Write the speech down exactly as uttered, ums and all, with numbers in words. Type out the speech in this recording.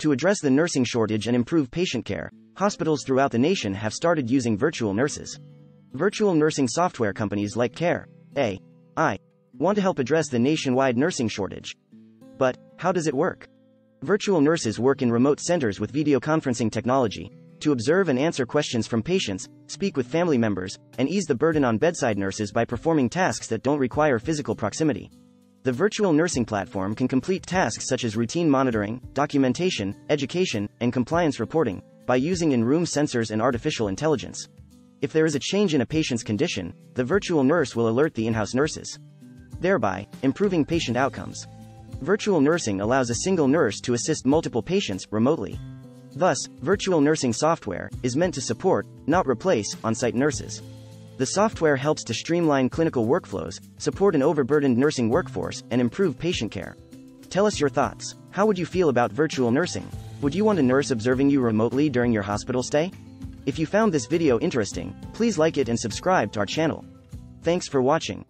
To address the nursing shortage and improve patient care, hospitals throughout the nation have started using virtual nurses. Virtual nursing software companies like Care dot A I want to help address the nationwide nursing shortage. But how does it work? Virtual nurses work in remote centers with video conferencing technology to observe and answer questions from patients, speak with family members, and ease the burden on bedside nurses by performing tasks that don't require physical proximity. The virtual nursing platform can complete tasks such as routine monitoring, documentation, education, and compliance reporting by using in-room sensors and artificial intelligence. If there is a change in a patient's condition, the virtual nurse will alert the in-house nurses, thereby improving patient outcomes. Virtual nursing allows a single nurse to assist multiple patients remotely. Thus, virtual nursing software is meant to support, not replace, on-site nurses. The software helps to streamline clinical workflows, support an overburdened nursing workforce, and improve patient care. Tell us your thoughts. How would you feel about virtual nursing? Would you want a nurse observing you remotely during your hospital stay? If you found this video interesting, please like it and subscribe to our channel. Thanks for watching.